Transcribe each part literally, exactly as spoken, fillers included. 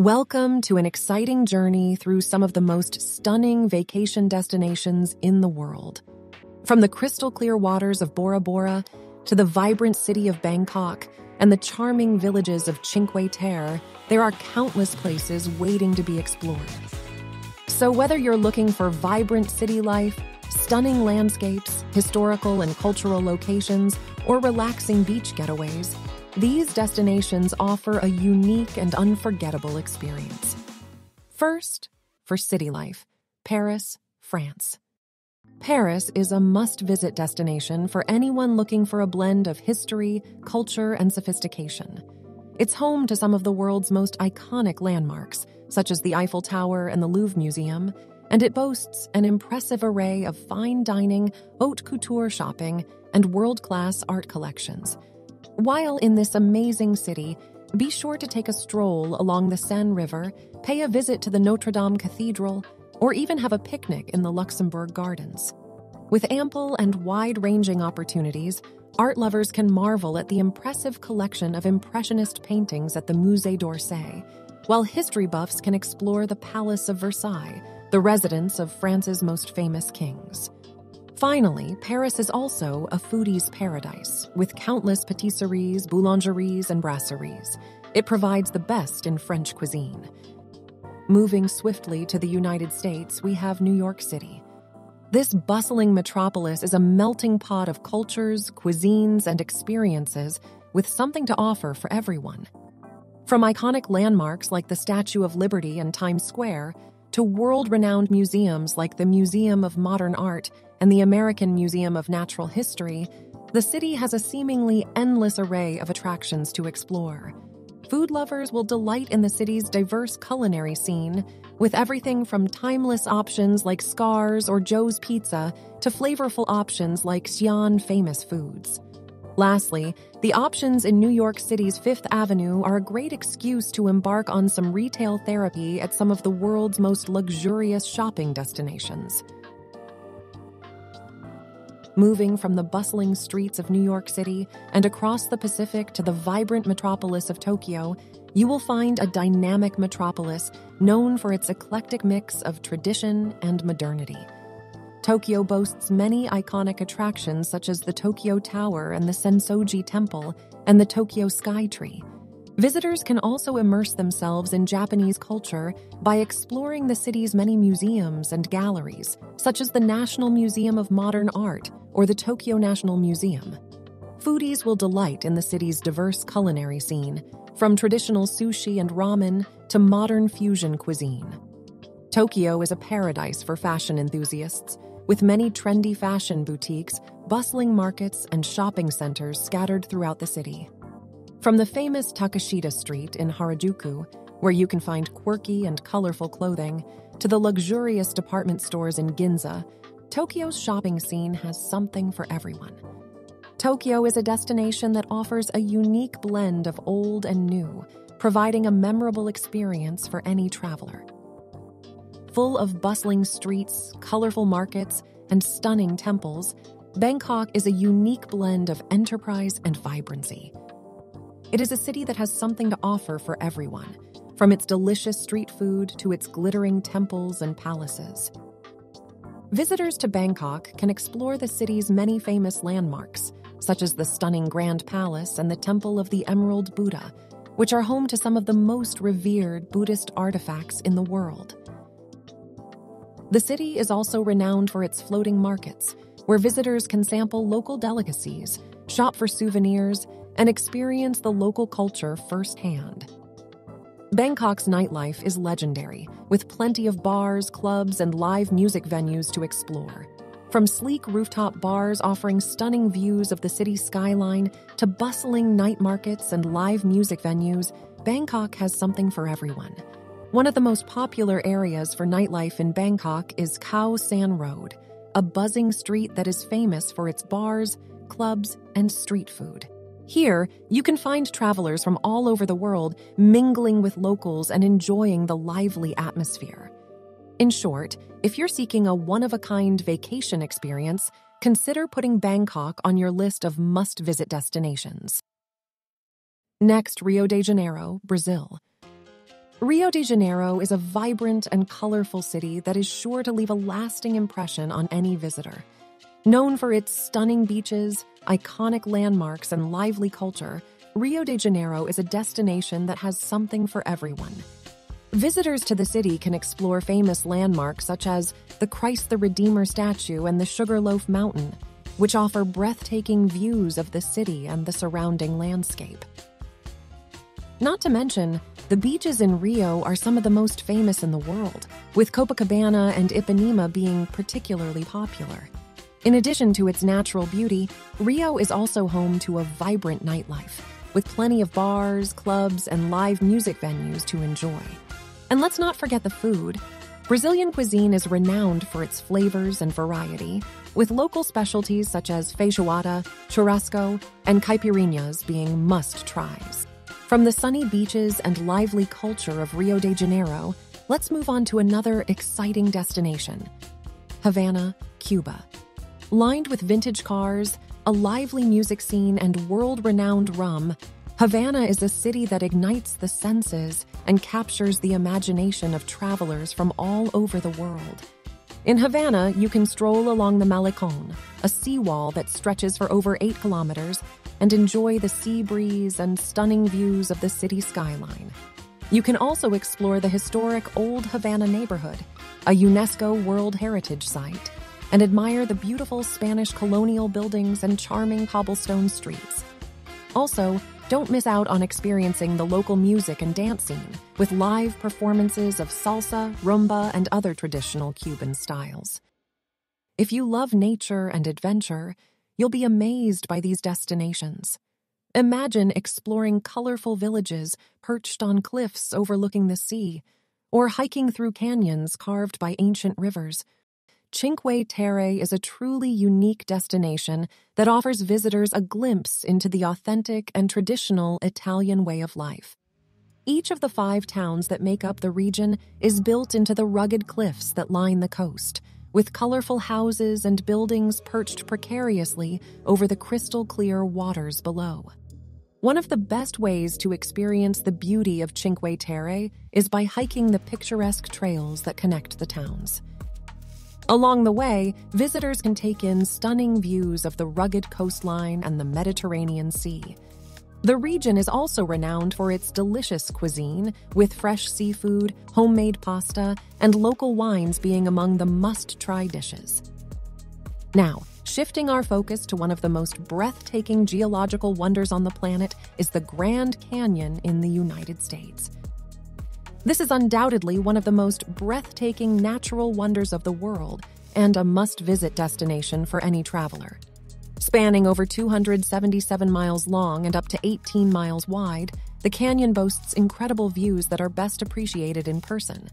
Welcome to an exciting journey through some of the most stunning vacation destinations in the world. From the crystal-clear waters of Bora Bora to the vibrant city of Bangkok and the charming villages of Cinque Terre, there are countless places waiting to be explored. So whether you're looking for vibrant city life, stunning landscapes, historical and cultural locations, or relaxing beach getaways, these destinations offer a unique and unforgettable experience. First, for city life, Paris, France. Paris is a must-visit destination for anyone looking for a blend of history, culture, and sophistication. It's home to some of the world's most iconic landmarks, such as the Eiffel Tower and the Louvre Museum, and it boasts an impressive array of fine dining, haute couture shopping, and world-class art collections. While in this amazing city, be sure to take a stroll along the Seine River, pay a visit to the Notre Dame Cathedral, or even have a picnic in the Luxembourg Gardens. With ample and wide-ranging opportunities, art lovers can marvel at the impressive collection of Impressionist paintings at the Musée d'Orsay, while history buffs can explore the Palace of Versailles, the residence of France's most famous kings. Finally, Paris is also a foodie's paradise, with countless patisseries, boulangeries, and brasseries. It provides the best in French cuisine. Moving swiftly to the United States, we have New York City. This bustling metropolis is a melting pot of cultures, cuisines, and experiences, with something to offer for everyone. From iconic landmarks like the Statue of Liberty and Times Square, to world-renowned museums like the Museum of Modern Art and the American Museum of Natural History, the city has a seemingly endless array of attractions to explore. Food lovers will delight in the city's diverse culinary scene, with everything from timeless options like Scar's or Joe's Pizza to flavorful options like Xi'an famous foods. Lastly, the options in New York City's Fifth Avenue are a great excuse to embark on some retail therapy at some of the world's most luxurious shopping destinations. Moving from the bustling streets of New York City and across the Pacific to the vibrant metropolis of Tokyo, you will find a dynamic metropolis known for its eclectic mix of tradition and modernity. Tokyo boasts many iconic attractions such as the Tokyo Tower and the Sensoji Temple and the Tokyo Skytree. Visitors can also immerse themselves in Japanese culture by exploring the city's many museums and galleries, such as the National Museum of Modern Art or the Tokyo National Museum. Foodies will delight in the city's diverse culinary scene, from traditional sushi and ramen to modern fusion cuisine. Tokyo is a paradise for fashion enthusiasts, with many trendy fashion boutiques, bustling markets, and shopping centers scattered throughout the city. From the famous Takashita Street in Harajuku, where you can find quirky and colorful clothing, to the luxurious department stores in Ginza, Tokyo's shopping scene has something for everyone. Tokyo is a destination that offers a unique blend of old and new, providing a memorable experience for any traveler. Full of bustling streets, colorful markets, and stunning temples, Bangkok is a unique blend of enterprise and vibrancy. It is a city that has something to offer for everyone, from its delicious street food to its glittering temples and palaces. Visitors to Bangkok can explore the city's many famous landmarks, such as the stunning Grand Palace and the Temple of the Emerald Buddha, which are home to some of the most revered Buddhist artifacts in the world. The city is also renowned for its floating markets, where visitors can sample local delicacies, shop for souvenirs, and experience the local culture firsthand. Bangkok's nightlife is legendary, with plenty of bars, clubs, and live music venues to explore. From sleek rooftop bars offering stunning views of the city skyline to bustling night markets and live music venues, Bangkok has something for everyone. One of the most popular areas for nightlife in Bangkok is Khao San Road, a buzzing street that is famous for its bars, clubs, and street food. Here, you can find travelers from all over the world mingling with locals and enjoying the lively atmosphere. In short, if you're seeking a one-of-a-kind vacation experience, consider putting Bangkok on your list of must-visit destinations. Next, Rio de Janeiro, Brazil. Rio de Janeiro is a vibrant and colorful city that is sure to leave a lasting impression on any visitor. Known for its stunning beaches, iconic landmarks, and lively culture, Rio de Janeiro is a destination that has something for everyone. Visitors to the city can explore famous landmarks such as the Christ the Redeemer statue and the Sugarloaf Mountain, which offer breathtaking views of the city and the surrounding landscape. Not to mention, the beaches in Rio are some of the most famous in the world, with Copacabana and Ipanema being particularly popular. In addition to its natural beauty, Rio is also home to a vibrant nightlife, with plenty of bars, clubs, and live music venues to enjoy. And let's not forget the food. Brazilian cuisine is renowned for its flavors and variety, with local specialties such as feijoada, churrasco, and caipirinhas being must-tries. From the sunny beaches and lively culture of Rio de Janeiro, let's move on to another exciting destination, Havana, Cuba. Lined with vintage cars, a lively music scene, and world-renowned rum, Havana is a city that ignites the senses and captures the imagination of travelers from all over the world. In Havana, you can stroll along the Malecon, a seawall that stretches for over eight kilometers, and enjoy the sea breeze and stunning views of the city skyline. You can also explore the historic Old Havana neighborhood, a UNESCO World Heritage Site, and admire the beautiful Spanish colonial buildings and charming cobblestone streets. Also, don't miss out on experiencing the local music and dance scene, with live performances of salsa, rumba, and other traditional Cuban styles. If you love nature and adventure, you'll be amazed by these destinations. Imagine exploring colorful villages perched on cliffs overlooking the sea, or hiking through canyons carved by ancient rivers. Cinque Terre is a truly unique destination that offers visitors a glimpse into the authentic and traditional Italian way of life. Each of the five towns that make up the region is built into the rugged cliffs that line the coast, with colorful houses and buildings perched precariously over the crystal-clear waters below. One of the best ways to experience the beauty of Cinque Terre is by hiking the picturesque trails that connect the towns. Along the way, visitors can take in stunning views of the rugged coastline and the Mediterranean Sea. The region is also renowned for its delicious cuisine, with fresh seafood, homemade pasta, and local wines being among the must-try dishes. Now, shifting our focus to one of the most breathtaking geological wonders on the planet is the Grand Canyon in the United States. This is undoubtedly one of the most breathtaking natural wonders of the world and a must-visit destination for any traveler. Spanning over two hundred seventy-seven miles long and up to eighteen miles wide, the canyon boasts incredible views that are best appreciated in person.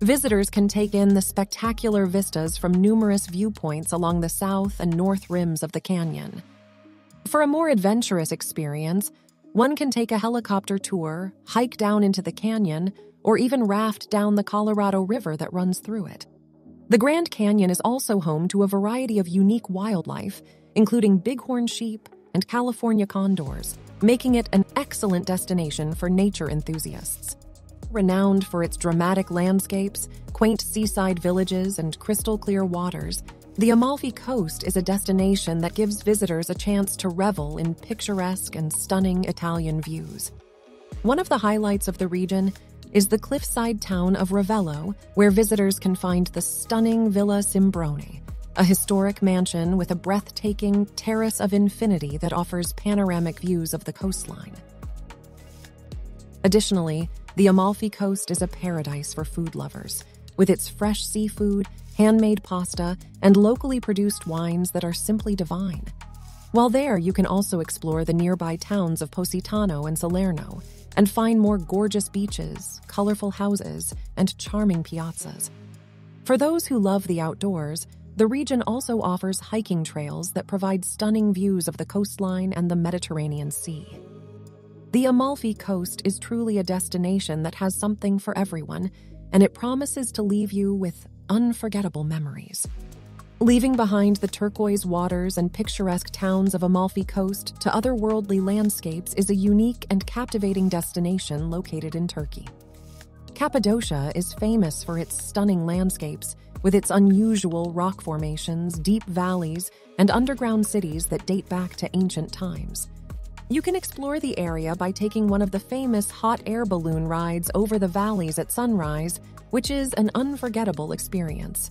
Visitors can take in the spectacular vistas from numerous viewpoints along the south and north rims of the canyon. For a more adventurous experience, one can take a helicopter tour, hike down into the canyon, or even raft down the Colorado River that runs through it. The Grand Canyon is also home to a variety of unique wildlife, including bighorn sheep and California condors, making it an excellent destination for nature enthusiasts. Renowned for its dramatic landscapes, quaint seaside villages, and crystal-clear waters, the Amalfi Coast is a destination that gives visitors a chance to revel in picturesque and stunning Italian views. One of the highlights of the region is the cliffside town of Ravello, where visitors can find the stunning Villa Simbrone, a historic mansion with a breathtaking terrace of infinity that offers panoramic views of the coastline. Additionally, the Amalfi Coast is a paradise for food lovers, with its fresh seafood, handmade pasta, and locally produced wines that are simply divine. While there, you can also explore the nearby towns of Positano and Salerno, and find more gorgeous beaches, colorful houses, and charming piazzas. For those who love the outdoors, the region also offers hiking trails that provide stunning views of the coastline and the Mediterranean Sea. The Amalfi Coast is truly a destination that has something for everyone, and it promises to leave you with unforgettable memories. Leaving behind the turquoise waters and picturesque towns of Amalfi Coast to otherworldly landscapes is a unique and captivating destination located in Turkey. Cappadocia is famous for its stunning landscapes, with its unusual rock formations, deep valleys, and underground cities that date back to ancient times. You can explore the area by taking one of the famous hot air balloon rides over the valleys at sunrise, which is an unforgettable experience.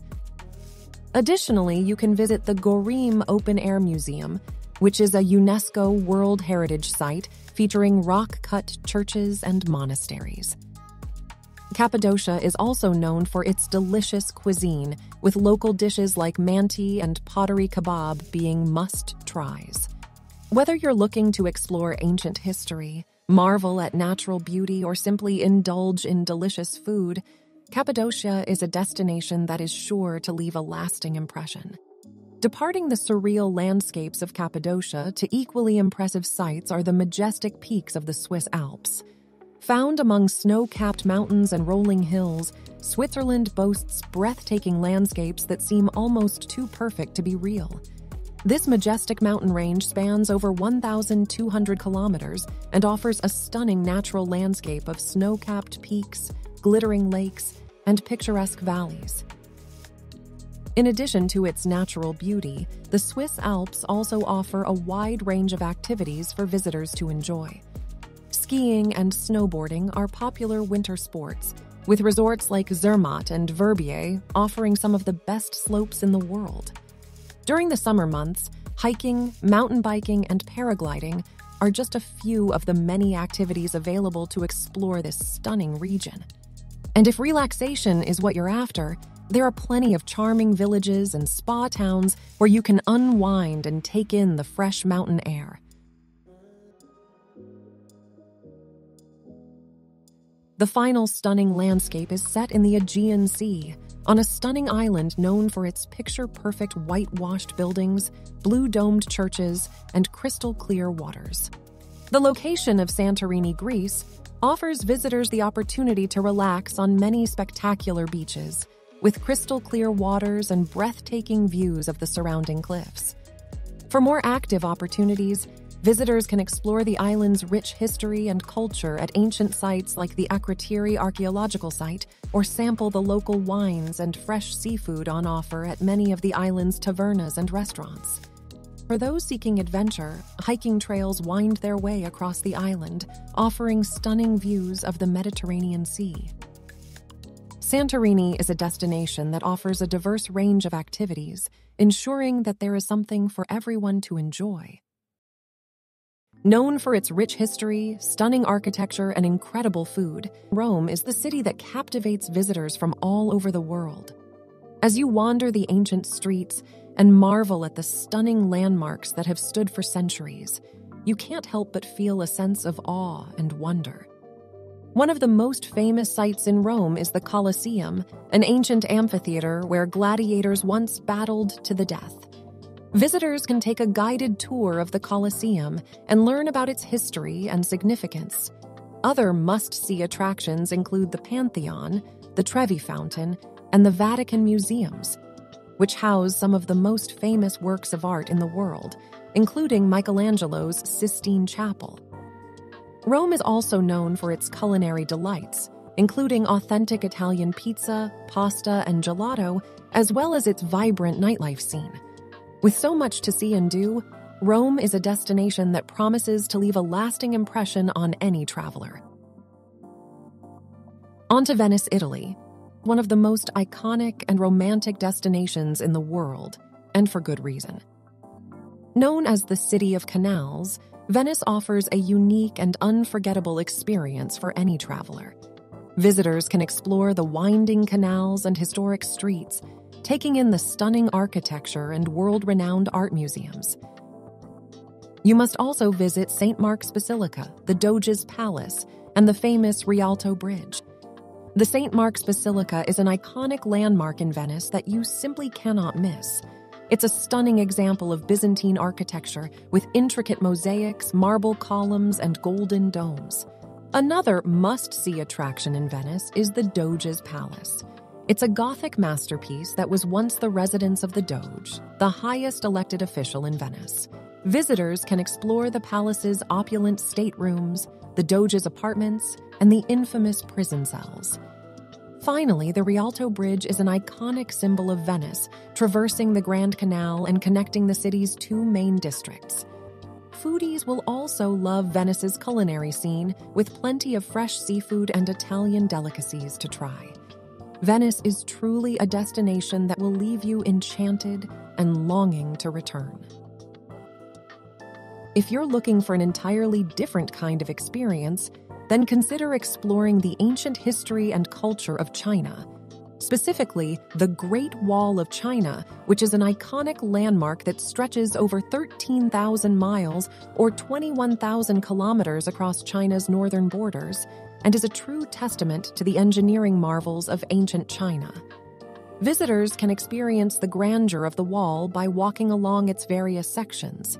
Additionally, you can visit the Gorim Open Air Museum, which is a UNESCO World Heritage Site featuring rock-cut churches and monasteries. Cappadocia is also known for its delicious cuisine, with local dishes like manti and pottery kebab being must-tries. Whether you're looking to explore ancient history, marvel at natural beauty, or simply indulge in delicious food, Cappadocia is a destination that is sure to leave a lasting impression. Departing the surreal landscapes of Cappadocia to equally impressive sights are the majestic peaks of the Swiss Alps. Found among snow-capped mountains and rolling hills, Switzerland boasts breathtaking landscapes that seem almost too perfect to be real. This majestic mountain range spans over one thousand two hundred kilometers and offers a stunning natural landscape of snow-capped peaks, glittering lakes, and picturesque valleys. In addition to its natural beauty, the Swiss Alps also offer a wide range of activities for visitors to enjoy. Skiing and snowboarding are popular winter sports, with resorts like Zermatt and Verbier offering some of the best slopes in the world. During the summer months, hiking, mountain biking, and paragliding are just a few of the many activities available to explore this stunning region. And if relaxation is what you're after, there are plenty of charming villages and spa towns where you can unwind and take in the fresh mountain air. The final stunning landscape is set in the Aegean Sea, on a stunning island known for its picture-perfect whitewashed buildings, blue-domed churches, and crystal-clear waters. The location of Santorini, Greece, offers visitors the opportunity to relax on many spectacular beaches, with crystal-clear waters and breathtaking views of the surrounding cliffs. For more active opportunities, visitors can explore the island's rich history and culture at ancient sites like the Akrotiri Archaeological Site, or sample the local wines and fresh seafood on offer at many of the island's tavernas and restaurants. For those seeking adventure, hiking trails wind their way across the island, offering stunning views of the Mediterranean Sea. Santorini is a destination that offers a diverse range of activities, ensuring that there is something for everyone to enjoy. Known for its rich history, stunning architecture, and incredible food, Rome is the city that captivates visitors from all over the world. As you wander the ancient streets and marvel at the stunning landmarks that have stood for centuries, you can't help but feel a sense of awe and wonder. One of the most famous sites in Rome is the Colosseum, an ancient amphitheater where gladiators once battled to the death. Visitors can take a guided tour of the Colosseum and learn about its history and significance. Other must-see attractions include the Pantheon, the Trevi Fountain, and the Vatican Museums, which house some of the most famous works of art in the world, including Michelangelo's Sistine Chapel. Rome is also known for its culinary delights, including authentic Italian pizza, pasta, and gelato, as well as its vibrant nightlife scene. With so much to see and do, Rome is a destination that promises to leave a lasting impression on any traveler. On to Venice, Italy, one of the most iconic and romantic destinations in the world, and for good reason. Known as the City of Canals, Venice offers a unique and unforgettable experience for any traveler. Visitors can explore the winding canals and historic streets, taking in the stunning architecture and world-renowned art museums. You must also visit Saint Mark's Basilica, the Doge's Palace, and the famous Rialto Bridge. The Saint Mark's Basilica is an iconic landmark in Venice that you simply cannot miss. It's a stunning example of Byzantine architecture with intricate mosaics, marble columns, and golden domes. Another must-see attraction in Venice is the Doge's Palace. It's a Gothic masterpiece that was once the residence of the Doge, the highest elected official in Venice. Visitors can explore the palace's opulent staterooms, the Doge's apartments, and the infamous prison cells. Finally, the Rialto Bridge is an iconic symbol of Venice, traversing the Grand Canal and connecting the city's two main districts. Foodies will also love Venice's culinary scene, with plenty of fresh seafood and Italian delicacies to try. Venice is truly a destination that will leave you enchanted and longing to return. If you're looking for an entirely different kind of experience, then consider exploring the ancient history and culture of China. Specifically, the Great Wall of China, which is an iconic landmark that stretches over thirteen thousand miles or twenty-one thousand kilometers across China's northern borders, and is a true testament to the engineering marvels of ancient China. Visitors can experience the grandeur of the wall by walking along its various sections.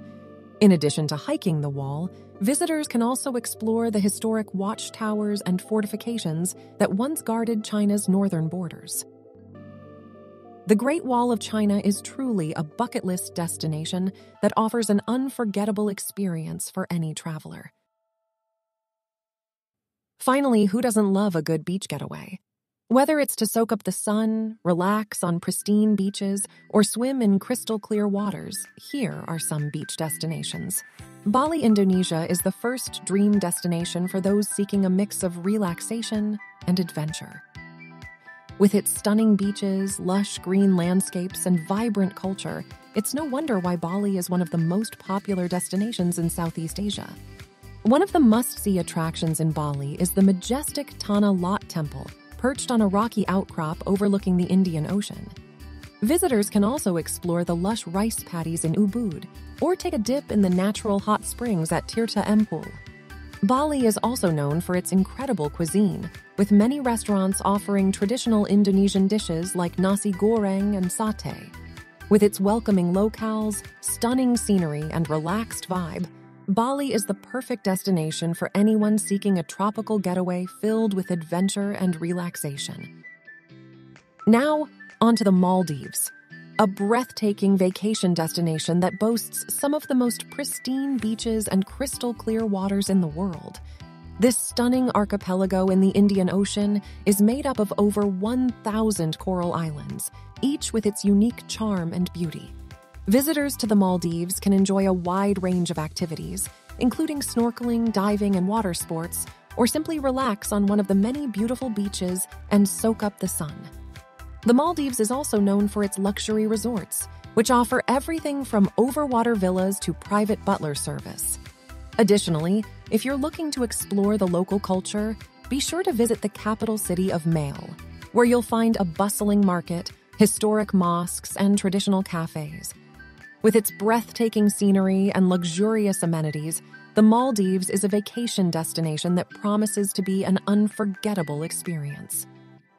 In addition to hiking the wall, visitors can also explore the historic watchtowers and fortifications that once guarded China's northern borders. The Great Wall of China is truly a bucket list destination that offers an unforgettable experience for any traveler. Finally, who doesn't love a good beach getaway? Whether it's to soak up the sun, relax on pristine beaches, or swim in crystal-clear waters, here are some beach destinations. Bali, Indonesia is the first dream destination for those seeking a mix of relaxation and adventure. With its stunning beaches, lush green landscapes, and vibrant culture, it's no wonder why Bali is one of the most popular destinations in Southeast Asia. One of the must-see attractions in Bali is the majestic Tanah Lot Temple, perched on a rocky outcrop overlooking the Indian Ocean. Visitors can also explore the lush rice paddies in Ubud or take a dip in the natural hot springs at Tirta Empul. Bali is also known for its incredible cuisine, with many restaurants offering traditional Indonesian dishes like nasi goreng and satay. With its welcoming locales, stunning scenery, and relaxed vibe, Bali is the perfect destination for anyone seeking a tropical getaway filled with adventure and relaxation. Now, on to the Maldives, a breathtaking vacation destination that boasts some of the most pristine beaches and crystal-clear waters in the world. This stunning archipelago in the Indian Ocean is made up of over one thousand coral islands, each with its unique charm and beauty. Visitors to the Maldives can enjoy a wide range of activities, including snorkeling, diving, and water sports, or simply relax on one of the many beautiful beaches and soak up the sun. The Maldives is also known for its luxury resorts, which offer everything from overwater villas to private butler service. Additionally, if you're looking to explore the local culture, be sure to visit the capital city of Male, where you'll find a bustling market, historic mosques, and traditional cafes. With its breathtaking scenery and luxurious amenities, the Maldives is a vacation destination that promises to be an unforgettable experience.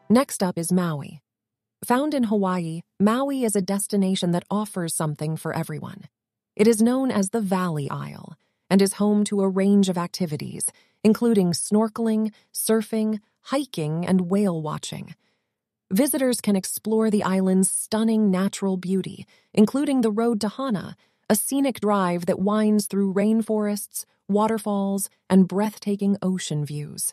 Next up is Maui. Found in Hawaii, Maui is a destination that offers something for everyone. It is known as the Valley Isle and is home to a range of activities, including snorkeling, surfing, hiking, and whale watching. Visitors can explore the island's stunning natural beauty, including the Road to Hana, a scenic drive that winds through rainforests, waterfalls, and breathtaking ocean views.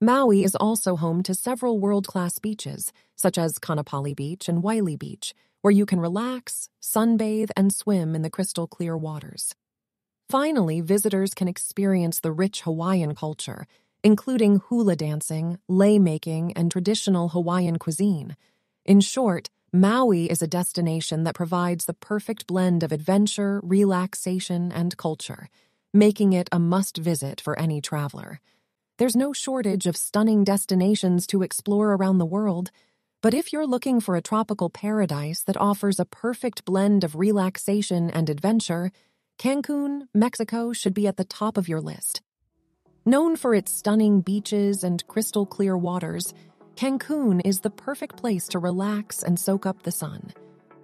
Maui is also home to several world-class beaches, such as Kaanapali Beach and Wailea Beach, where you can relax, sunbathe, and swim in the crystal-clear waters. Finally, visitors can experience the rich Hawaiian culture, including hula dancing, lei-making, and traditional Hawaiian cuisine. In short, Maui is a destination that provides the perfect blend of adventure, relaxation, and culture, making it a must-visit for any traveler. There's no shortage of stunning destinations to explore around the world, but if you're looking for a tropical paradise that offers a perfect blend of relaxation and adventure, Cancun, Mexico should be at the top of your list. Known for its stunning beaches and crystal-clear waters, Cancun is the perfect place to relax and soak up the sun.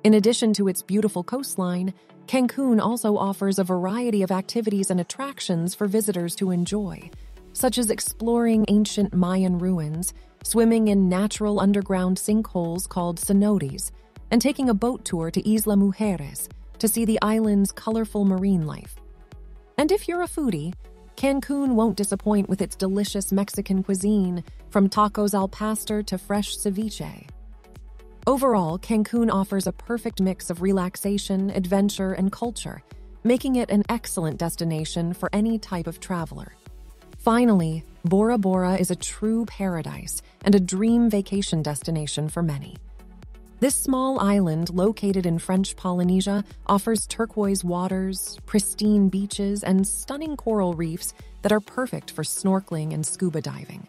In addition to its beautiful coastline, Cancun also offers a variety of activities and attractions for visitors to enjoy, such as exploring ancient Mayan ruins, swimming in natural underground sinkholes called cenotes, and taking a boat tour to Isla Mujeres to see the island's colorful marine life. And if you're a foodie, Cancun won't disappoint with its delicious Mexican cuisine, from tacos al pastor to fresh ceviche. Overall, Cancun offers a perfect mix of relaxation, adventure, and culture, making it an excellent destination for any type of traveler. Finally, Bora Bora is a true paradise and a dream vacation destination for many. This small island, located in French Polynesia, offers turquoise waters, pristine beaches, and stunning coral reefs that are perfect for snorkeling and scuba diving.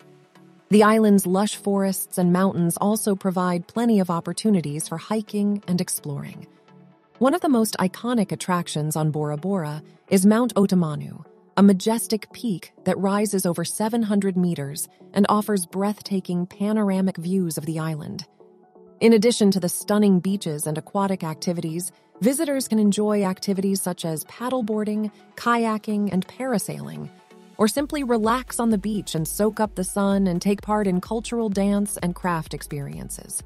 The island's lush forests and mountains also provide plenty of opportunities for hiking and exploring. One of the most iconic attractions on Bora Bora is Mount Otemanu, a majestic peak that rises over seven hundred meters and offers breathtaking panoramic views of the island. In addition to the stunning beaches and aquatic activities, visitors can enjoy activities such as paddleboarding, kayaking, and parasailing, or simply relax on the beach and soak up the sun and take part in cultural dance and craft experiences.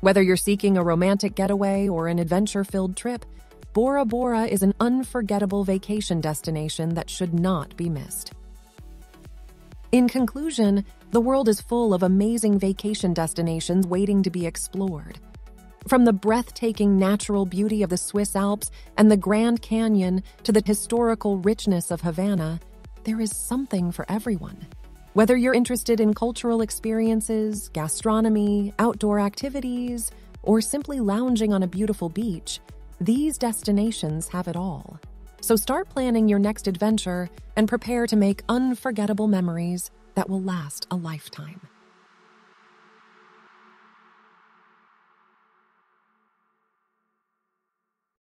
Whether you're seeking a romantic getaway or an adventure-filled trip, Bora Bora is an unforgettable vacation destination that should not be missed. In conclusion, the world is full of amazing vacation destinations waiting to be explored. From the breathtaking natural beauty of the Swiss Alps and the Grand Canyon to the historical richness of Havana, there is something for everyone. Whether you're interested in cultural experiences, gastronomy, outdoor activities, or simply lounging on a beautiful beach, these destinations have it all. So start planning your next adventure and prepare to make unforgettable memories that will last a lifetime.